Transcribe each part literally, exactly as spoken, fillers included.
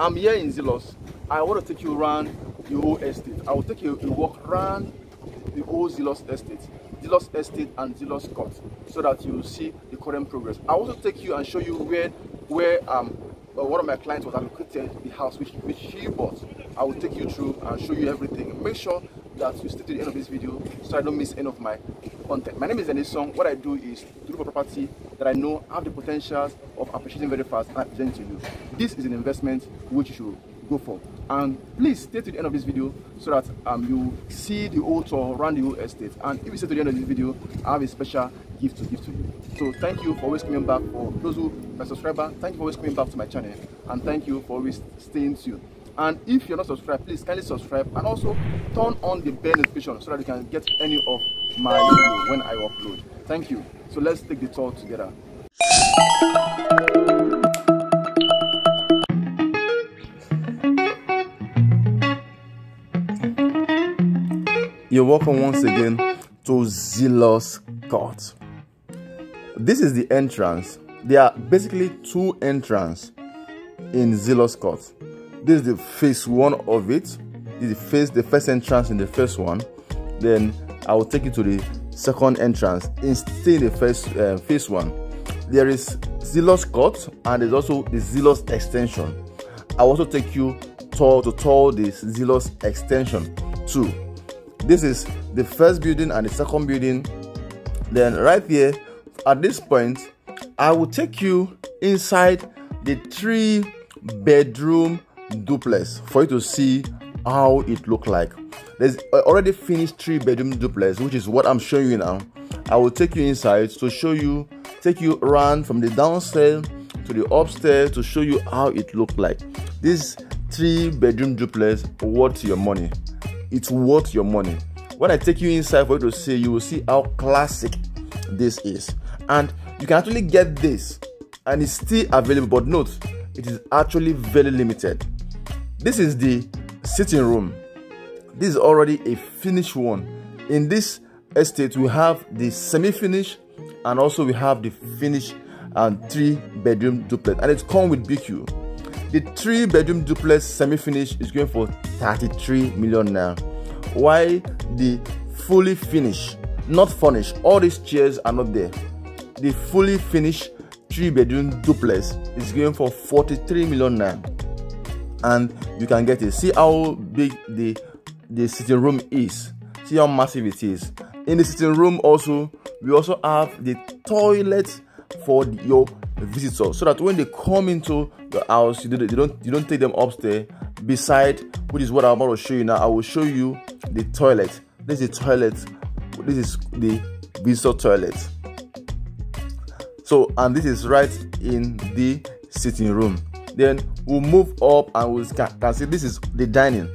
I'm here in Zylus. I want to take you around the whole estate. I will take you a walk around the whole Zylus estate, Zylus estate and Zylus Court, so that you will see the current progress. I also take you and show you where where um one of my clients was allocated the house which which she bought. I will take you through and show you everything. Make sure that you stay to the end of this video so I don't miss any of my content. My name is Dennis Isong. What I do is to look for property that I know have the potentials of appreciating very fast and present to you. This is an investment which you should go for. And please stay to the end of this video so that um, you see the whole tour around the whole estate. And if you stay to the end of this video, I have a special gift to give to you. So thank you for always coming back. For those who are subscribers, thank you for always coming back to my channel. And thank you for always staying tuned. And if you're not subscribed, please kindly subscribe and also turn on the bell notification so that you can get any of my videos when I upload. Thank you. So let's take the tour together. You're welcome once again to Zylus Court. This is the entrance. There are basically two entrances in Zylus Court. This is the phase one of it. This is the phase, the first entrance in the first one. Then I will take you to the second entrance in still the first uh, phase one. There is Zylus Court and there's also the Zylus Extension. I will also take you to to tour the Zylus Extension too. This is the first building and the second building. Then right here at this point, I will take you inside the three-bedroom duplex for you to see how it look like. There's already finished three bedroom duplex, which is what I'm showing you now. I will take you inside to show you, take you around from the downstairs to the upstairs to show you how it look like. This three bedroom duplex worth your money. It's worth your money. When I take you inside for you to see, you will see how classic this is. And you can actually get this and it's still available, but note, it is actually very limited. This is the sitting room. This is already a finished one. In this estate, we have the semi-finish and also we have the finished and three-bedroom duplex. And it comes with B Q. The three-bedroom duplex semi-finish is going for thirty-three million now. Why the fully finished, not furnished? All these chairs are not there. The fully finished three-bedroom duplex is going for forty-three million now. And you can get it. See how big the the sitting room is. See how massive it is. In the sitting room also, we also have the toilet for your visitors, so that when they come into the house, you don't you don't take them upstairs. Beside, which is what I'm about to show you now, I will show you the toilet. This is the toilet. This is the visitor toilet. So, and this is right in the sitting room. Then we'll move up and we can, can see this is the dining.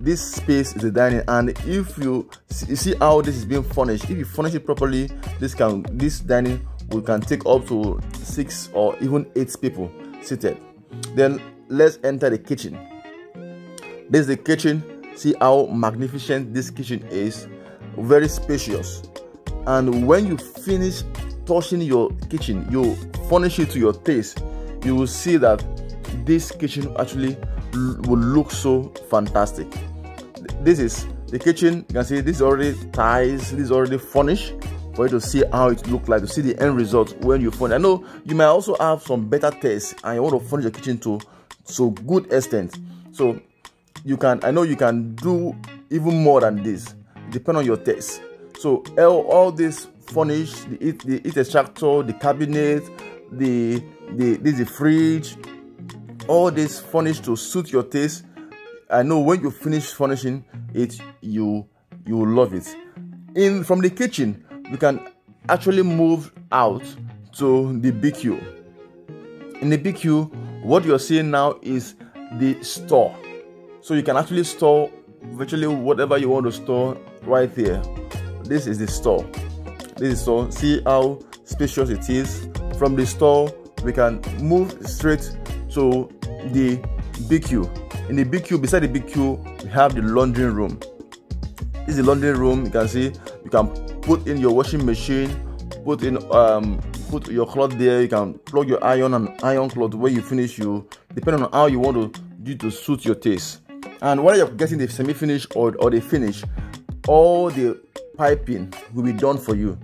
This space is the dining, and if you, you see how this is being furnished, if you furnish it properly, this can this dining we can take up to six or even eight people seated. Then let's enter the kitchen. This is the kitchen. See how magnificent this kitchen is, very spacious. And when you finish touching your kitchen, you furnish it to your taste, you will see that this kitchen actually will look so fantastic. This is the kitchen. You can see this is already tiles, this is already furnished for you to see how it looks like, to see the end result when you furnish. I know you might also have some better tastes and you want to furnish your kitchen to so good extent. So you can, I know you can do even more than this, depending on your taste. So all, all this furnish, the, the heat extractor, the cabinet, the the this is the fridge. All this furnished to suit your taste. I know when you finish furnishing it, you you will love it. In from the kitchen, we can actually move out to the B Q. In the B Q, what you're seeing now is the store. So you can actually store virtually whatever you want to store right here. This is the store. This is the store. See how spacious it is. From the store, we can move straight to the B Q. In the B Q, beside the B Q, we have the laundry room. This is the laundry room. You can see you can put in your washing machine, put in um put your cloth there. You can plug your iron and iron cloth. When you finish, you depending on how you want to you to suit your taste. And whether you're getting the semi-finish or, or the finish, all the piping will be done for you.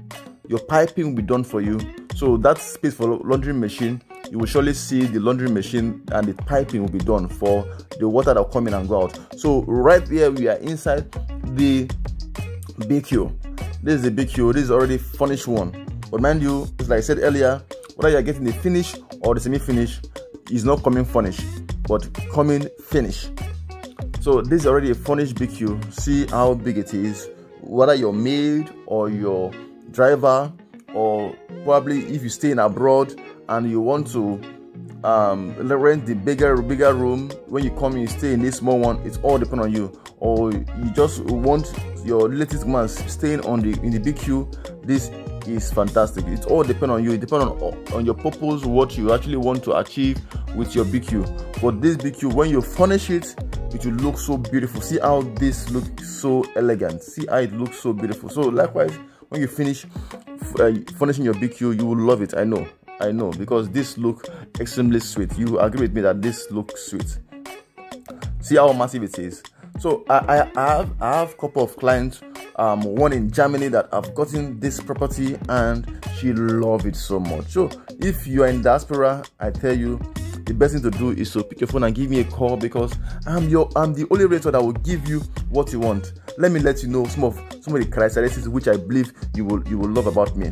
Your piping will be done for you. So that space for laundering machine, you will surely see the laundering machine and the piping will be done for the water that will come in and go out. So right here we are inside the B Q. This is the B Q. This is already furnished one. But mind you, like I said earlier, whether you're getting the finish or the semi-finish, is not coming furnished, but coming finish. So this is already a furnished B Q. See how big it is. Whether your maid or your driver, or probably if you stay in abroad and you want to um, rent the bigger bigger room, when you come you stay in this small one. It's all depend on you. Or you just want your latest man staying on the in the B Q. This is fantastic. It all depend on you. It depend on on your purpose, what you actually want to achieve with your B Q. But this B Q, when you furnish it, it will look so beautiful. See how this looks so elegant. See how it looks so beautiful. So likewise, when you finish uh, furnishing your B Q, you will love it. I know, I know, because this looks extremely sweet. You agree with me that this looks sweet. See how massive it is. So I, I, I have I have a couple of clients, um, one in Germany that have gotten this property and she loved it so much. So if you are in diaspora, I tell you, the best thing to do is to pick your phone and give me a call, because I'm your I'm the only realtor that will give you what you want. Let me let you know some of some of the characteristics which I believe you will you will love about me.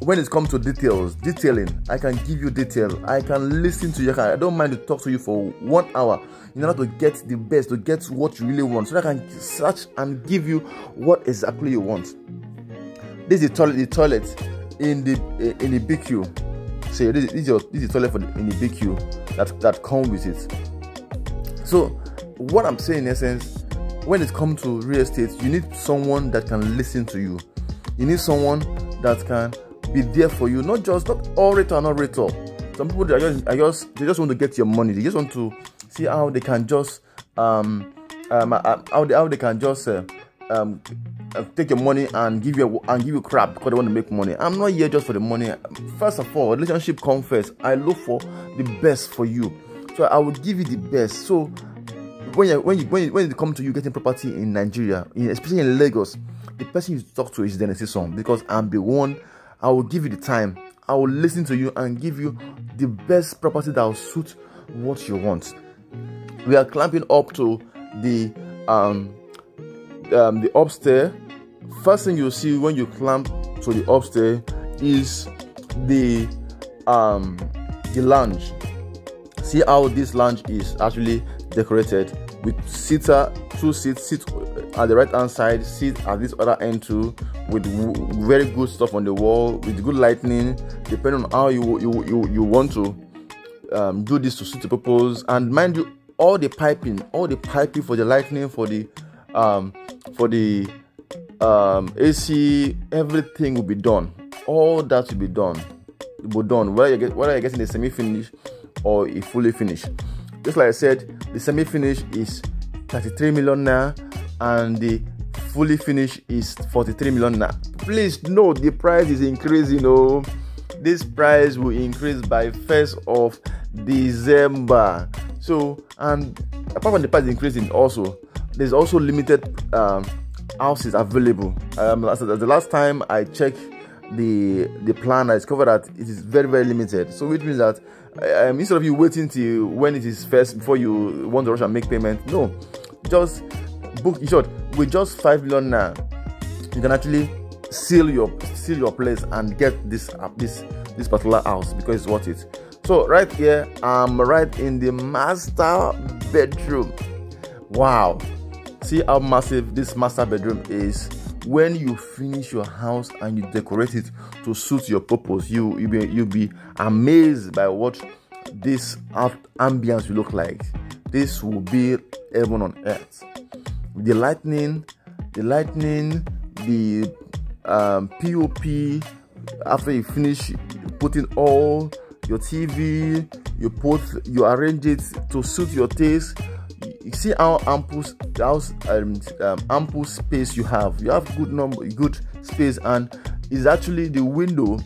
When it comes to details, detailing, I can give you detail. I can listen to you. I don't mind to talk to you for one hour in order to get the best, to get what you really want, so that I can search and give you what exactly you want. This is the toilet. The toilet in the in the B Q. So this is your this is toilet for the, in the B Q that that comes with it. So what I'm saying in essence, when it comes to real estate, you need someone that can listen to you. You need someone that can be there for you. Not just not all realtor, not realtor. Some people they are just, are just they just want to get your money. They just want to see how they can just um um how they, how they can just uh, um. take your money and give you and give you crap because they want to make money. I'm not here just for the money. First of all, relationship comes first. I look for the best for you, so I will give you the best. So when you when you when you, when it comes to you getting property in Nigeria, in, especially in Lagos, the person you talk to is Dennis Isong, because I'm the one. I will give you the time. I will listen to you and give you the best property that will suit what you want. We are clamping up to the um um the upstairs. First thing you'll see when you clamp to the upstairs is the um the lounge. See how this lounge is actually decorated with seater, two seats, sit at the right hand side, sit at this other end too, with very good stuff on the wall, with good lighting, depending on how you you you, you want to um, do this to suit the purpose. And mind you, all the piping, all the piping for the lighting, for the um for the um A C, everything will be done. All that will be done. It will be done whether you get whether you're getting a semi-finish or a fully finish. Just like I said, the semi-finish is thirty-three million naira and the fully finish is forty-three million naira. Please note the price is increasing. You know, this price will increase by first of December. So, and apart from the price increasing, also there's also limited um houses available. Um, as, as the last time I checked the the plan, I discovered that it is very very limited. So which means that um, instead of you waiting till when it is first before you want to rush and make payment, no, just book. In short, with just five million now, you can actually seal your seal your place and get this uh, this this particular house, because it's worth it. So right here, I'm right in the master bedroom. Wow. See how massive this master bedroom is. When you finish your house and you decorate it to suit your purpose, you you'll be, you'll be amazed by what this ambience will look like. This will be heaven on earth. The lightning, the lightning, the um, P O P. After you finish putting all your T V, you put you arrange it to suit your taste. You see how ample, how um, um, ample space you have. You have good number, good space, and is actually the window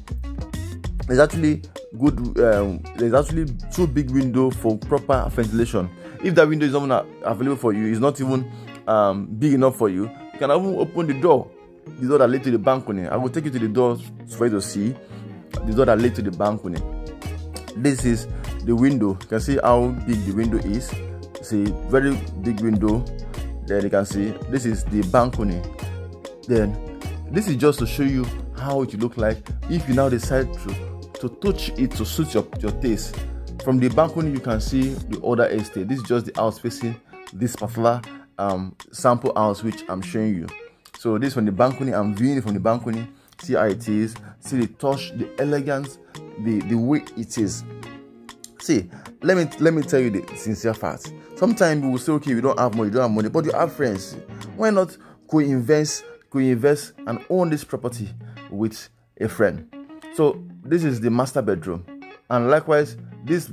is actually good um, there's actually two big windows for proper ventilation. If that window is not available for you, it's not even um, big enough for you, you can even open the door, the door that leads to the balcony. I will take you to the door for you to see the door that leads to the balcony. This is the window. You can see how big the window is. See, very big window. There you can see this is the balcony. Then this is just to show you how it look like if you now decide to to touch it to suit your, your taste. From the balcony you can see the other estate. This is just the house facing this particular um sample house which I'm showing you. So this from the balcony, I'm viewing it from the balcony. See how it is. See the touch, the elegance, the the way it is. See, let me let me tell you the sincere fact. Sometimes we will say, okay, we don't have money, you don't have money, but you have friends. Why not co-invest co-invest and own this property with a friend? So this is the master bedroom, and likewise this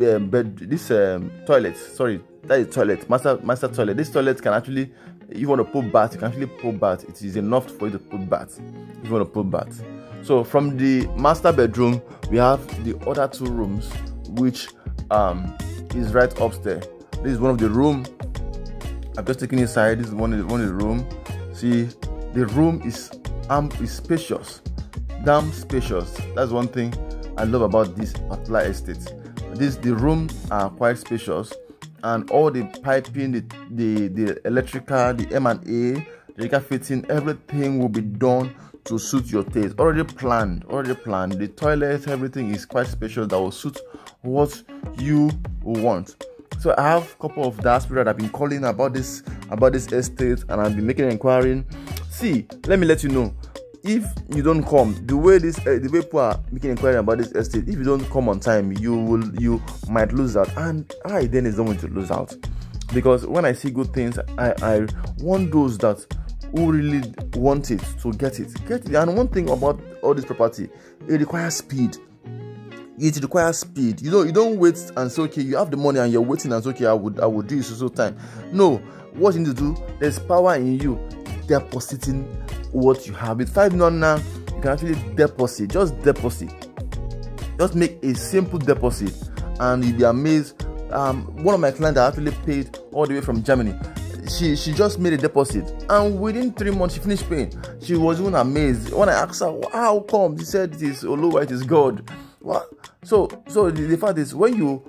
uh, bed this um, toilet, sorry, that is toilet, master master toilet. This toilet can actually, if you want to put bath, you can actually put bath. It is enough for you to put bath if you want to put bath. So from the master bedroom we have the other two rooms which um is right upstairs. This is one of the room I'm just taking inside. This is one of the, one of the room. See, the room is um is spacious, damn spacious. That's one thing I love about this particular estate. This the rooms are quite spacious, and all the piping, the the, the electrical, the M and A, electrical fitting, everything will be done to suit your taste. Already planned, already planned. The toilet, everything is quite special that will suit what you want. So I have a couple of diaspora that I've been calling about this about this estate, and I've been making an inquiry. See, let me let you know. If you don't come, the way this uh, the way people are making inquiry about this estate, if you don't come on time, you will you might lose out. And I then is not going to lose out, because when I see good things, I I want those that who really want it to get it. Get it. And one thing about all this property, it requires speed. It requires speed. You know, you don't wait and say, okay, you have the money and you're waiting and say, okay, I would I would do this so time. No, what you need to do, there's power in you depositing what you have. With five million now, you can actually deposit, just deposit. Just make a simple deposit and you'll be amazed. Um, one of my clients that actually paid all the way from Germany. She she just made a deposit, and within three months she finished paying. She was even amazed. When I asked her, how come? She said, it is Oluwa, it is God. What? So so the, the fact is, when you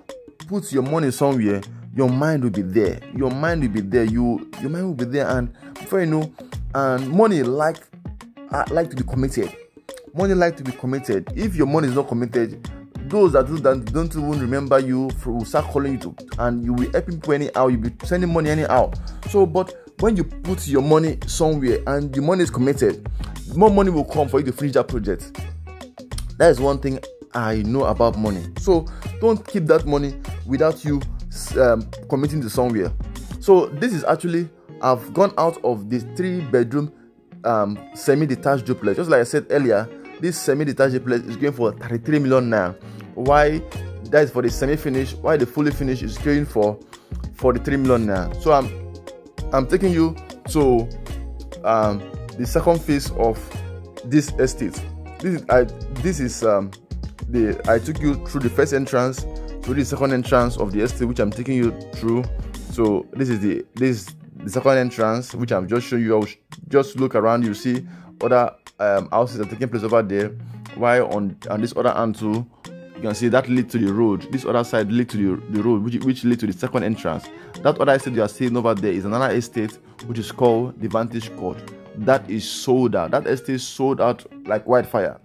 put your money somewhere, your mind will be there. Your mind will be there. You your mind will be there, and before you know, and money like uh, like to be committed. Money like to be committed. If your money is not committed, those that do that don't even remember you will start calling you to, and you will help people anyhow. You'll be sending money anyhow. So, but when you put your money somewhere and the money is committed, more money will come for you to finish that project. That is one thing I know about money. So don't keep that money without you um, committing to somewhere. So this is actually, I've gone out of this three bedroom um, semi-detached duplex. Just like I said earlier, this semi-detached place is going for thirty-three million now. Why? That is for the semi-finish. Why the fully finish is going for forty-three million now. So I'm I'm taking you to um, the second phase of this estate. This is I. This is um, the I took you through the first entrance, through the second entrance of the estate, which I'm taking you through. So this is the this is the second entrance, which I'm just showing you. I'll just look around. You see other Um, houses are taking place over there, while on on this other hand too, you can see that lead to the road. This other side lead to the, the road, which which lead to the second entrance. That other estate you are seeing over there is another estate which is called the Vantage Court. That is sold out. That estate sold out like wildfire.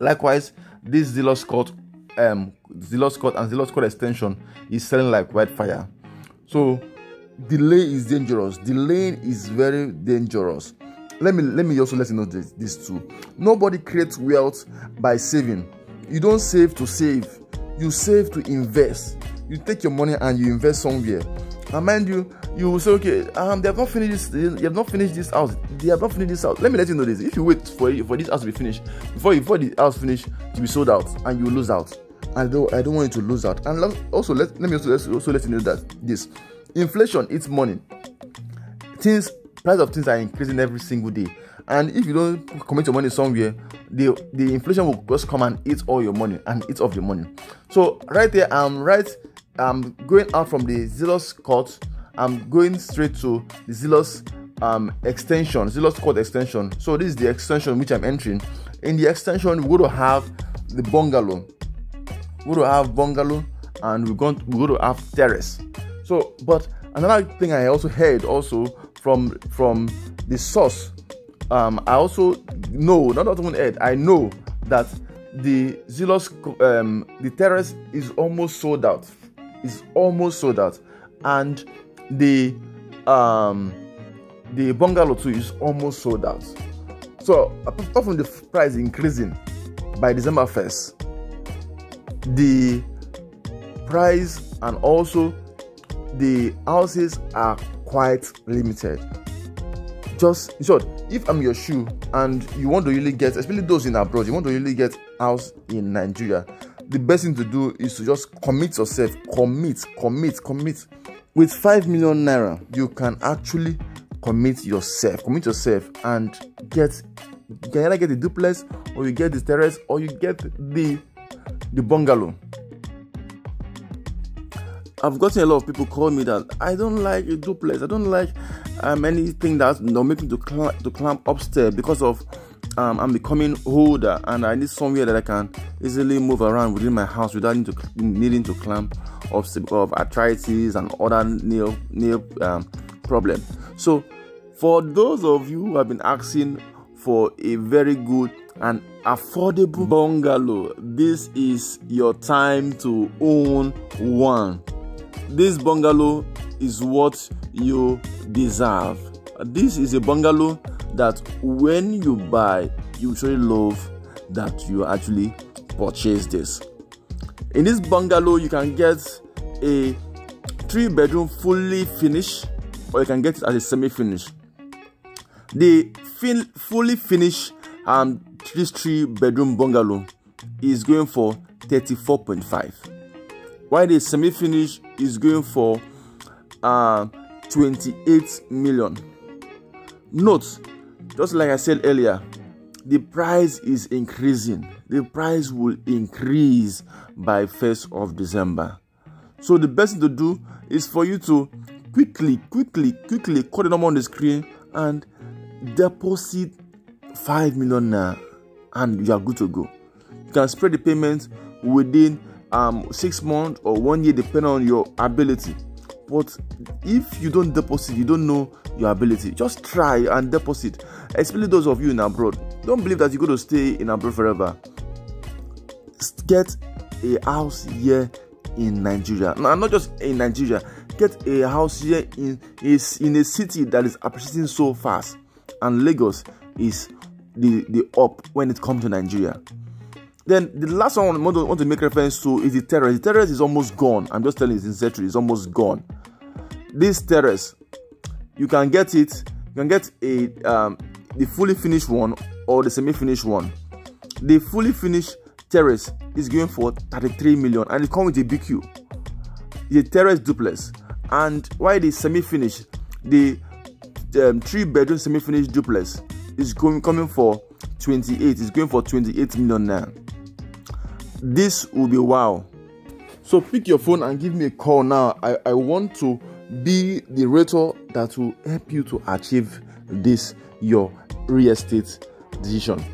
Likewise, this Zylus Court, um, Zylus Court and Zylus Court Extension is selling like wildfire. So delay is dangerous. Delaying is very dangerous. Let me let me also let you know this, this too. Nobody creates wealth by saving. You don't save to save. You save to invest. You take your money and you invest somewhere. And mind you, you will say, okay, um, they have not finished this. They have not finished this house. They have not finished this house. Let me let you know this. If you wait for for this house to be finished, before before the house finish, to be sold out, and you lose out. I don't I don't want you to lose out. And also let let me also, also let you know that this inflation eats money. Things. Price of things are increasing every single day, And if you don't commit your money somewhere, the the inflation will just come and eat all your money and eat off the money. So right there, I'm right. I'm going out from the Zylus Court. I'm going straight to the Zylus um, extension, Zylus Court Extension. So this is the extension which I'm entering. In the extension, we will have the bungalow. We will have bungalow, and we're going to, we're going to have terrace. So, but another thing I also heard also from from the source. Um, I also know, not even heard. I know that the Zylus, um, the terrace is almost sold out. It's almost sold out, and the um the bungalow too is almost sold out. So apart from the price increasing by December first, the price and also the houses are quite limited. Just in short, if I'm your shoe and you want to really get, especially those in abroad, you want to really get house in Nigeria, the best thing to do is to just commit yourself, commit, commit, commit. With five million naira, you can actually commit yourself, commit yourself and get, you can either get the duplex, or you get the terrace, or you get the, the bungalow. I've gotten a lot of people call me that, I don't like a duplex, I don't like um, anything that you know, make me to, cl to climb upstairs because of Um, I'm becoming older and I need somewhere that I can easily move around within my house without needing to, needing to clamp up of arthritis and other nail nail um, problem. So for those of you who have been asking for a very good and affordable bungalow, this is your time to own one. This bungalow is what you deserve. This is a bungalow that when you buy, you truly love that you actually purchase this. In this bungalow, you can get a three bedroom fully finished, or you can get it as a semi finished. The fin fully finished um this three bedroom bungalow is going for thirty-four point five, while the semi finished is going for uh twenty-eight million. Note, just like I said earlier, the price is increasing. The price will increase by first of December. So the best thing to do is for you to quickly, quickly, quickly call the number on the screen and deposit five million naira, and you are good to go. You can spread the payments within um, six months or one year, depending on your ability. But if you don't deposit, you don't know your ability. Just try and deposit, especially those of you in abroad. Don't believe that you're going to stay in abroad forever. Get a house here in Nigeria. No, not just in Nigeria. Get a house here in, is in a city that is appreciating so fast. And Lagos is the, the up when it comes to Nigeria. Then the last one I want to make reference to is the terrace. The terrace is almost gone. I'm just telling you, it's incendiary. It's almost gone. This terrace, you can get it. You can get a um, the fully finished one or the semi-finished one. The fully finished terrace is going for thirty-three million, and it comes with a B Q, the terrace duplex. And while the semi-finished, the um, three-bedroom semi-finished duplex is going coming for twenty-eight. It's going for twenty-eight million now. This will be wow. So pick your phone and give me a call now. I, I want to be the rater that will help you to achieve this, your real estate decision.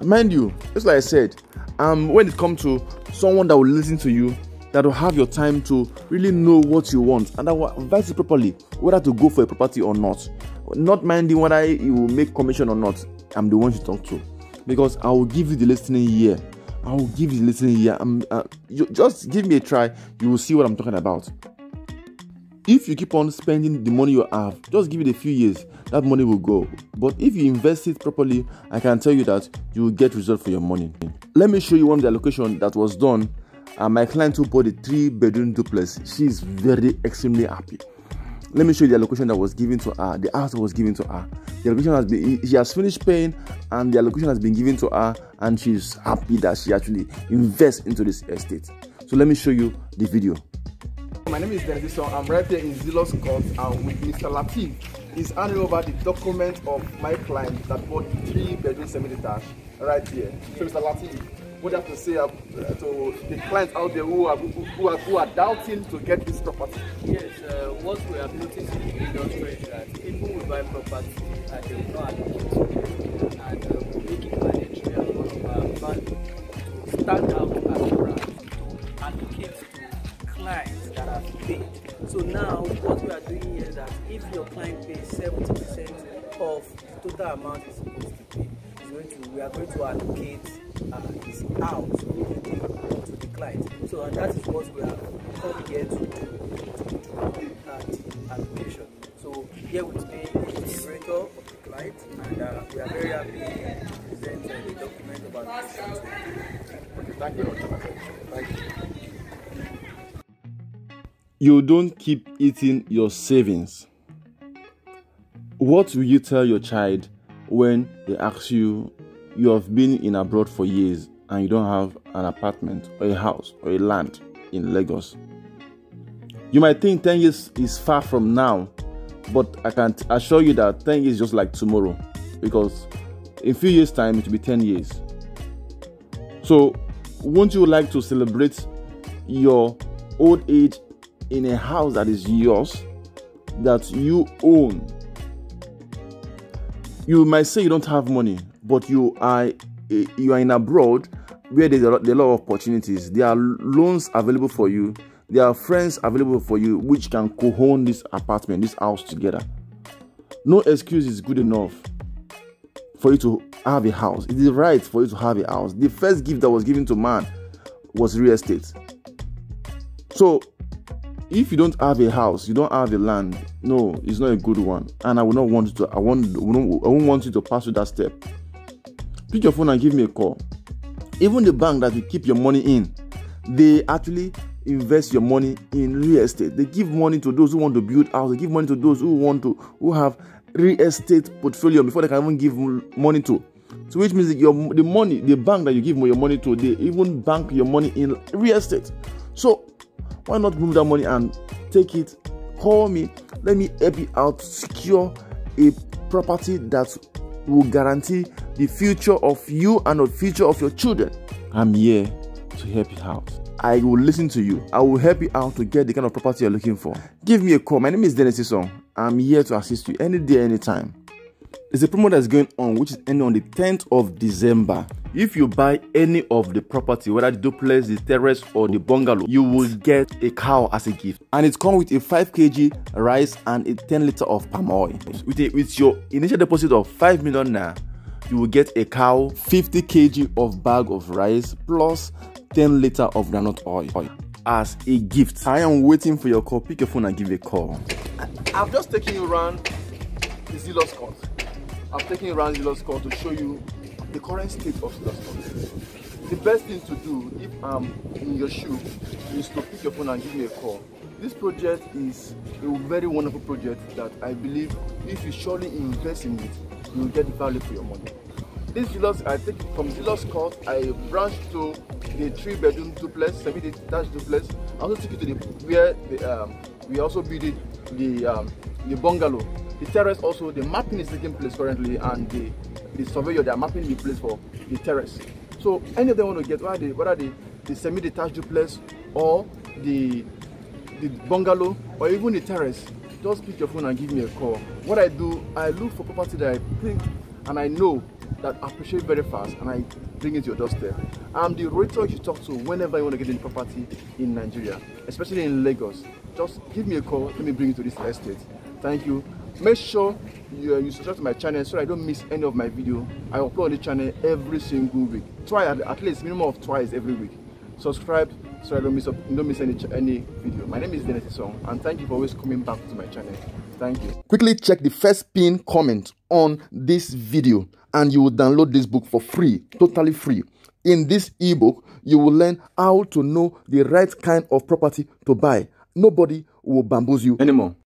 Mind you, just like I said, um, when it comes to someone that will listen to you, that will have your time to really know what you want, and that will advise you properly whether to go for a property or not. Not minding whether you will make commission or not, I'm the one you talk to, because I will give you the listening ear. I will give you the listening ear. I'm, uh, you, just give me a try. You will see what I'm talking about. If you keep on spending the money you have, just give it a few years, that money will go. But if you invest it properly, I can tell you that you will get result for your money. Let me show you one of the allocation that was done. Uh, my client who bought a three-bedroom duplex, she is very extremely happy. Let me show you the allocation that was given to her. The house was given to her. The allocation has been, she has finished paying, and the allocation has been given to her, and she's happy that she actually invests into this estate. So let me show you the video. My name is Denzi Son. I'm right here in Zylus Court and with Mister Lati. He's handing over the document of my client that bought three bedroom semi-detached right here. So Mister Lati, what do you have to say to the clients out there who are, who are, who are doubting to get this property? Yes, uh, what we have noticed in the industry is that people will buy property and they will not allocate, and uh, we make it mandatory as one of our values to stand out as a brand, to allocate to clients that have paid. So now what we are doing here is that if your client pays seventy percent of the total amount is supposed to pay, to, we are going to allocate uh, his house to the client. So and that is what we have come here to do, uh, the allocation. So here with me is the director of the client, and uh, we are very happy to present uh, the document about this. Okay, thank you. Thank you. You don't keep eating your savings. What will you tell your child when they ask you, you have been in abroad for years and you don't have an apartment or a house or a land in Lagos? You might think ten years is far from now, but I can assure you that ten years is just like tomorrow, because in a few years' time it will be ten years. So, won't you like to celebrate your old age in a house that is yours, that you own? You might say you don't have money, but you are you are in abroad where there's a lot, there are a lot of opportunities. There are loans available for you. There are friends available for you which can co-own this apartment, this house together. No excuse is good enough for you to have a house. It is right for you to have a house. The first gift that was given to man was real estate. So, if you don't have a house, you don't have a land, no, it's not a good one. And I will not want you to, I want, I won't want you to pass through that step. Pick your phone and give me a call. Even the bank that you keep your money in, they actually invest your money in real estate. They give money to those who want to build houses. They give money to those who want to, who have real estate portfolio before they can even give money to. So which means that your, the money, the bank that you give your money to, they even bank your money in real estate. So, why not move that money and take it? Call me. Let me help you out. Secure a property that will guarantee the future of you and the future of your children. I'm here to help you out. I will listen to you. I will help you out to get the kind of property you're looking for. Give me a call. My name is Dennis Isong. I'm here to assist you any day, any time. There's a promo that's going on, which is ending on the tenth of December. If you buy any of the property, whether the duplex, the terrace or the bungalow, you will get a cow as a gift. And it comes with a five kilogram rice and a ten liter of palm oil. With, a, with your initial deposit of five million naira, you will get a cow, fifty kilograms of bag of rice plus ten liter of granite oil as a gift. I am waiting for your call. Pick your phone and give a call. I've just taken you around the Zylus Court. I've taken you around Zylus Court to show you the current state of Zylus Court. The best thing to do if I'm in your shoe is to pick your phone and give me a call. This project is a very wonderful project that I believe if you surely invest in it, you'll get value for your money. This Zylus, I take it from Zylus Court, I branched to the three bedroom duplex, semi-detached duplex. I also took it to the where the, um, we also built the um, the bungalow. The terrace also, the mapping is taking place currently, and the the surveyor, they are mapping the place for the terrace. So any of them want to get, whether they, whether they, the semi-detached duplex or the, the bungalow or even the terrace, just pick your phone and give me a call. What I do, I look for property that I think and I know that I appreciate very fast, and I bring it to your doorstep. I'm the realtor you talk to whenever you want to get in property in Nigeria, especially in Lagos. Just give me a call, let me bring you to this estate. Thank you. Make sure you, you subscribe to my channel so I don't miss any of my video. I upload the channel every single week. Try at, at least minimum of twice every week. Subscribe so I don't miss don't miss any any video. My name is Dennis Isong, and thank you for always coming back to my channel. Thank you. Quickly check the first pinned comment on this video, and you will download this book for free, totally free. In this ebook, you will learn how to know the right kind of property to buy. Nobody will bamboozle you anymore.